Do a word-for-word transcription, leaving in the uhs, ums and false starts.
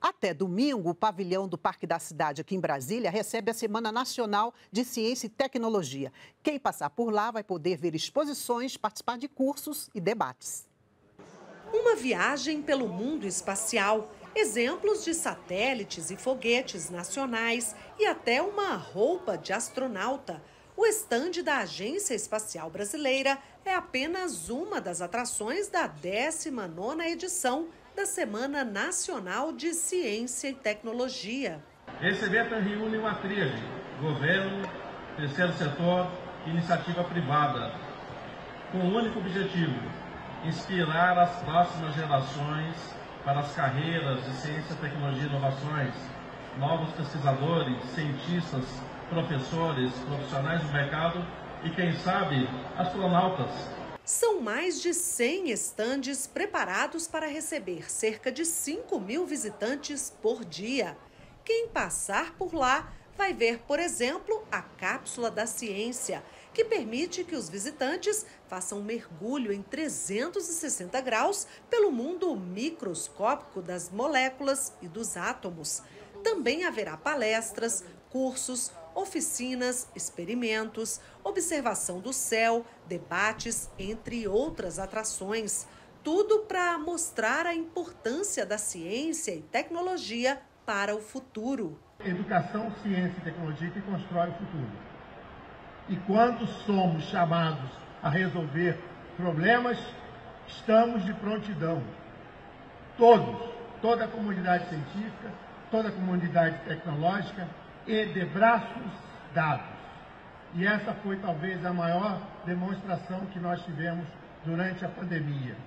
Até domingo, o pavilhão do Parque da Cidade aqui em Brasília recebe a Semana Nacional de Ciência e Tecnologia. Quem passar por lá vai poder ver exposições, participar de cursos e debates. Uma viagem pelo mundo espacial, exemplos de satélites e foguetes nacionais e até uma roupa de astronauta. O estande da Agência Espacial Brasileira é apenas uma das atrações da décima nona edição da Semana Nacional de Ciência e Tecnologia. Esse evento reúne uma tríade: governo, terceiro setor e iniciativa privada, com o único objetivo, inspirar as próximas gerações para as carreiras de ciência, tecnologia e inovações, novos pesquisadores, cientistas, professores, profissionais do mercado e, quem sabe, astronautas. São mais de cem estandes preparados para receber cerca de cinco mil visitantes por dia. Quem passar por lá vai ver, por exemplo, a Cápsula da Ciência, que permite que os visitantes façam um mergulho em trezentos e sessenta graus pelo mundo microscópico das moléculas e dos átomos. Também haverá palestras, cursos, oficinas, experimentos, observação do céu, debates, entre outras atrações. Tudo para mostrar a importância da ciência e tecnologia para o futuro. Educação, ciência e tecnologia que constrói o futuro. E quando somos chamados a resolver problemas, estamos de prontidão. Todos, toda a comunidade científica, toda a comunidade tecnológica, e de braços dados. E essa foi talvez a maior demonstração que nós tivemos durante a pandemia.